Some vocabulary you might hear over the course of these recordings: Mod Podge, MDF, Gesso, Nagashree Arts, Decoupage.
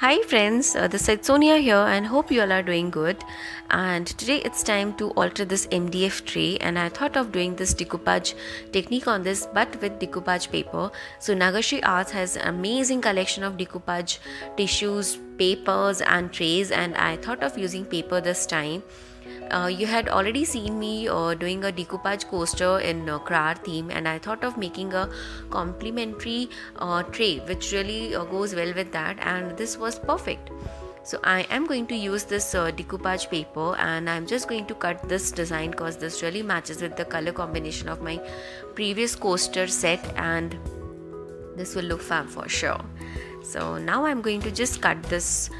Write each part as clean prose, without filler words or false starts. Hi friends, this is Sonia here and hope you all are doing good. And today it's time to alter this MDF tray, and I thought of doing this decoupage technique on this but with decoupage paper. So Nagashree Arts has an amazing collection of decoupage tissues, papers and trays, and I thought of using paper this time. You had already seen me doing a decoupage coaster in Krar theme, and I thought of making a complementary tray which really goes well with that, and this was perfect. So I am going to use this decoupage paper, and I'm just going to cut this design because this really matches with the color combination of my previous coaster set, and this will look fab for sure. So now I'm going to just cut this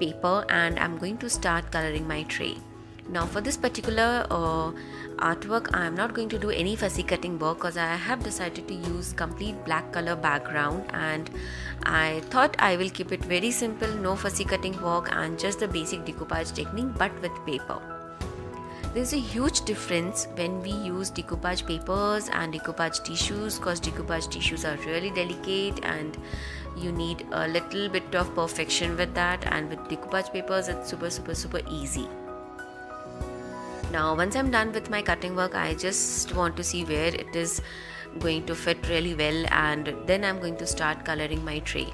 paper and I'm going to start coloring my tray. Now for this particular artwork, I am not going to do any fussy cutting work because I have decided to use complete black color background, and I thought I will keep it very simple, no fussy cutting work and just the basic decoupage technique but with paper. There is a huge difference when we use decoupage papers and decoupage tissues because decoupage tissues are really delicate and you need a little bit of perfection with that, and with decoupage papers it's super easy. Now once I'm done with my cutting work, I just want to see where it is going to fit really well, and then I'm going to start coloring my tray.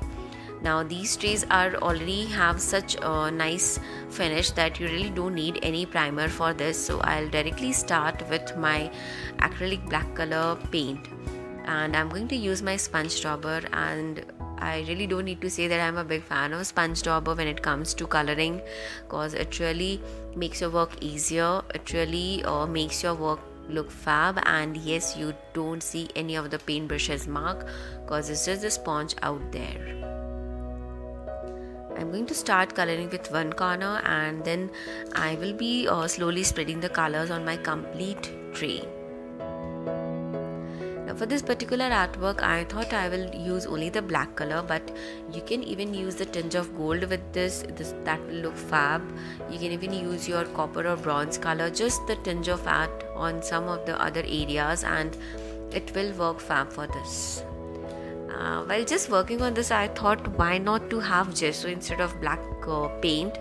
Now these trays are already have such a nice finish that you really don't need any primer for this, so I'll directly start with my acrylic black color paint, and I'm going to use my sponge dauber. And I really don't need to say that I'm a big fan of sponge dauber when it comes to coloring because it really makes your work easier, it really makes your work look fab. And yes, you don't see any of the paintbrushes mark because it's just the sponge out there. I'm going to start coloring with one corner, and then I will be slowly spreading the colors on my complete tray. Now for this particular artwork, I thought I will use only the black color, but you can even use the tinge of gold with this, that will look fab. You can even use your copper or bronze color, just the tinge of that on some of the other areas, and it will work fab for this. While just working on this, I thought why not to have gesso instead of black paint.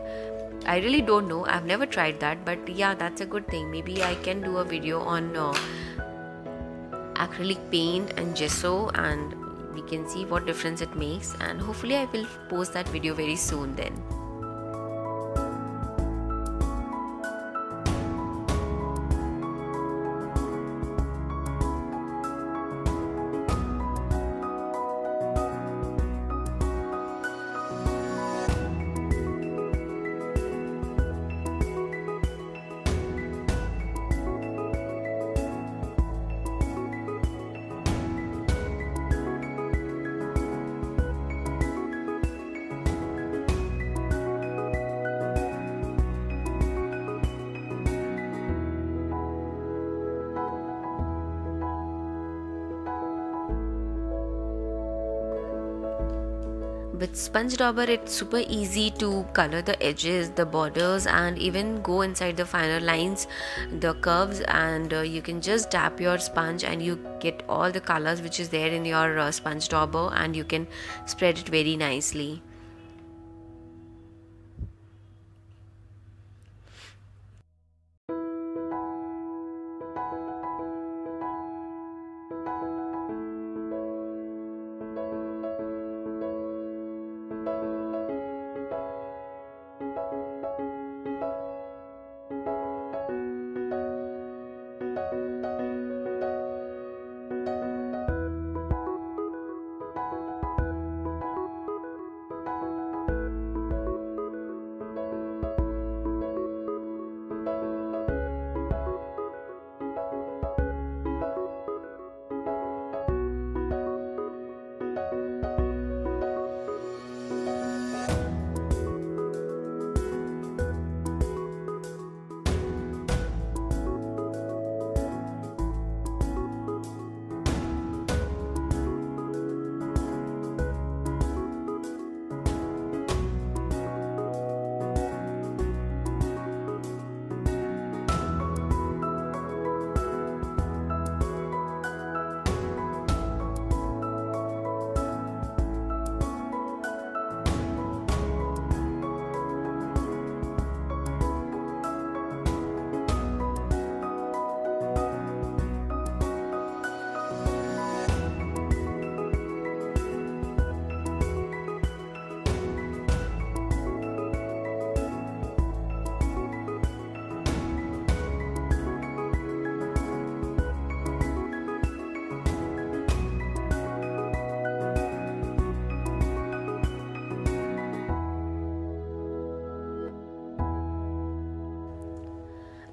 I really don't know, I've never tried that, but yeah, that's a good thing. Maybe I can do a video on acrylic paint and gesso and we can see what difference it makes, and hopefully I will post that video very soon then. With sponge dauber it's super easy to color the edges, the borders, and even go inside the finer lines, the curves, and you can just tap your sponge and you get all the colors which is there in your sponge dauber, and you can spread it very nicely.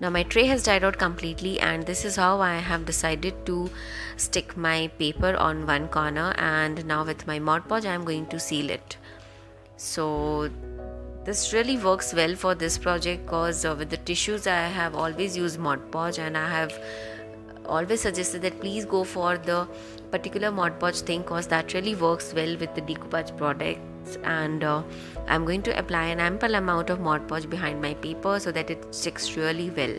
Now my tray has dried out completely, and this is how I have decided to stick my paper on one corner, and now with my Mod Podge I am going to seal it. So this really works well for this project because with the tissues I have always used Mod Podge, and I have always suggested that please go for the particular Mod Podge thing because that really works well with the decoupage products. And I'm going to apply an ample amount of Mod Podge behind my paper so that it sticks really well.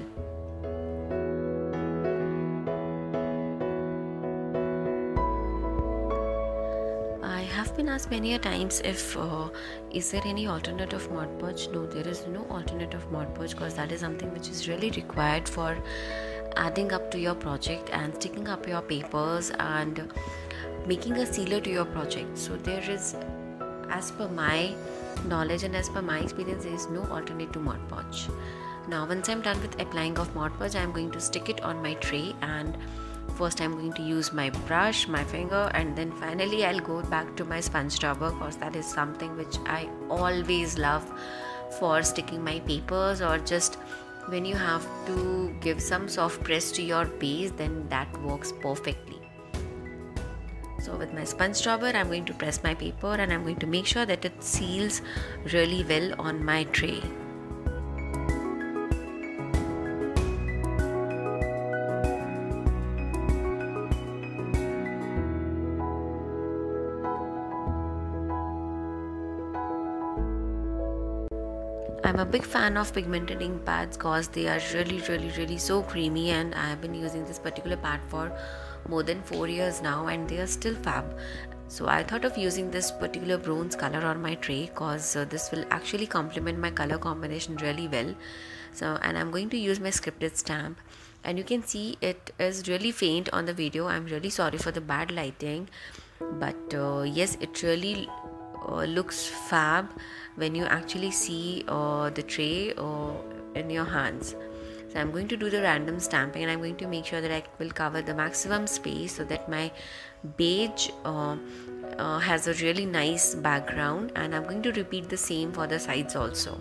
I have been asked many a times if is there any alternative Mod Podge. No, there is no alternative Mod Podge because that is something which is really required for adding up to your project and sticking up your papers and making a sealer to your project. So there is, as per my knowledge and as per my experience, there is no alternate to Mod Podge. Now once I'm done with applying of Mod Podge, I'm going to stick it on my tray, and first I'm going to use my brush, my finger, and then finally I'll go back to my sponge rubber because that is something which I always love for sticking my papers, or just when you have to give some soft press to your base, then that works perfectly. So with my sponge rubber I'm going to press my paper, and I'm going to make sure that it seals really well on my tray. I'm a big fan of pigmented ink pads because they are really so creamy, and I have been using this particular pad for more than 4 years now, and they are still fab. So I thought of using this particular bronze color on my tray because this will actually complement my color combination really well. So, and I'm going to use my scripted stamp, and you can see it is really faint on the video. I'm really sorry for the bad lighting, but yes, it really looks fab when you actually see the tray in your hands. So I'm going to do the random stamping, and I'm going to make sure that I will cover the maximum space so that my beige has a really nice background, and I'm going to repeat the same for the sides also.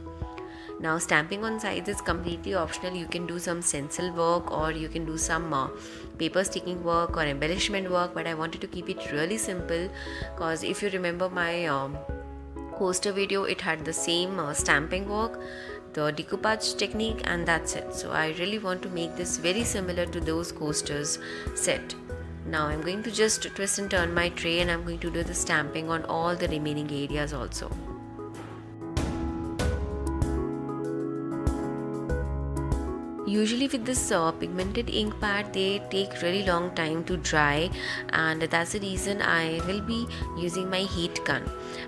Now stamping on sides is completely optional. You can do some stencil work, or you can do some paper sticking work or embellishment work, but I wanted to keep it really simple because if you remember my coaster video, it had the same stamping work, the decoupage technique, and that's it. So I really want to make this very similar to those coasters set. Now I'm going to just twist and turn my tray, and I'm going to do the stamping on all the remaining areas also. Usually with this pigmented ink pad, they take really long time to dry, and that's the reason I will be using my heat gun.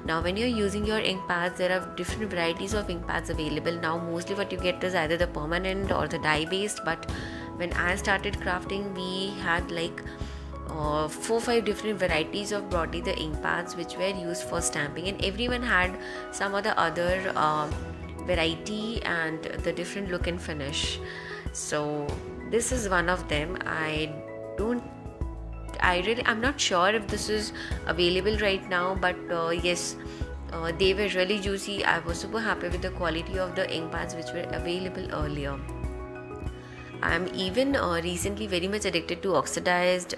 Now when you're using your ink pads, there are different varieties of ink pads available. Now mostly what you get is either the permanent or the dye based, but when I started crafting, we had like 4 or 5 different varieties of broadly the ink pads which were used for stamping, and everyone had some of the other variety and the different look and finish. So this is one of them. I'm not sure if this is available right now, but yes, they were really juicy. I was super happy with the quality of the ink pads which were available earlier. I'm even recently very much addicted to oxidized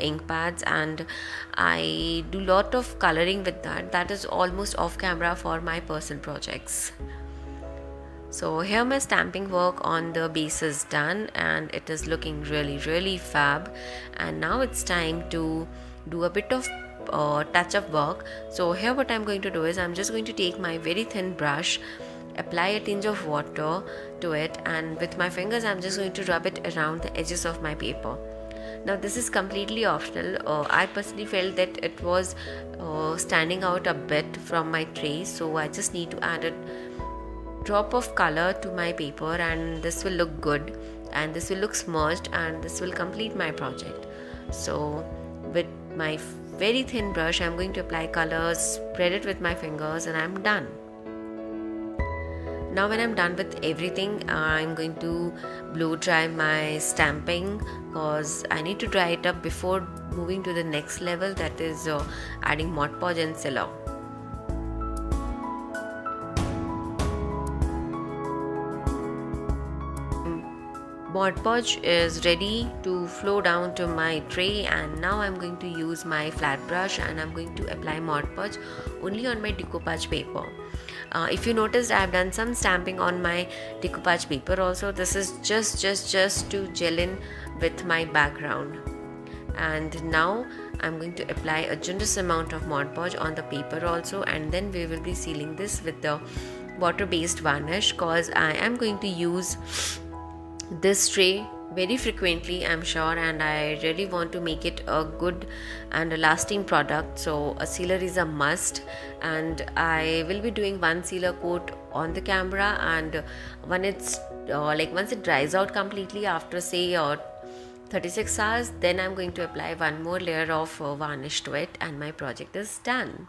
ink pads, and I do lot of coloring with that. That is almost off camera for my personal projects. So here my stamping work on the base is done, and it is looking really fab. And now it's time to do a bit of touch up work. So here what I'm going to do is I'm just going to take my very thin brush, apply a tinge of water to it, and with my fingers I'm just going to rub it around the edges of my paper. Now this is completely optional. I personally felt that it was standing out a bit from my tray, so I just need to add it drop of color to my paper, and this will look good, and this will look smudged, and this will complete my project. So with my very thin brush I'm going to apply colors, spread it with my fingers, and I'm done. Now when I'm done with everything, I'm going to blow dry my stamping because I need to dry it up before moving to the next level, that is adding Mod Podge and sealer. Mod Podge is ready to flow down to my tray, and now I'm going to use my flat brush and I'm going to apply Mod Podge only on my decoupage paper. If you noticed, I've done some stamping on my decoupage paper also. This is just to gel in with my background. And now I'm going to apply a generous amount of Mod Podge on the paper also, and then we will be sealing this with the water-based varnish, cause I am going to use this tray very frequently, I'm sure, and I really want to make it a good and a lasting product. So a sealer is a must, and I will be doing one sealer coat on the camera, and when it's once it dries out completely after say 36 hours, then I'm going to apply one more layer of varnish to it, and my project is done.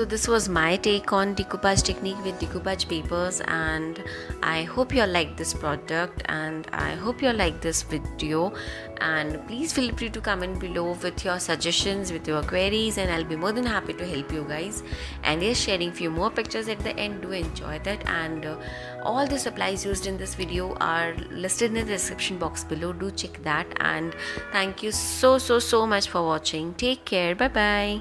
So this was my take on decoupage technique with decoupage papers, and I hope you all like this product, and I hope you all like this video, and please feel free to comment below with your suggestions, with your queries, and I'll be more than happy to help you guys. And yes, sharing few more pictures at the end, do enjoy that. And all the supplies used in this video are listed in the description box below, do check that. And thank you so much for watching. Take care, bye bye.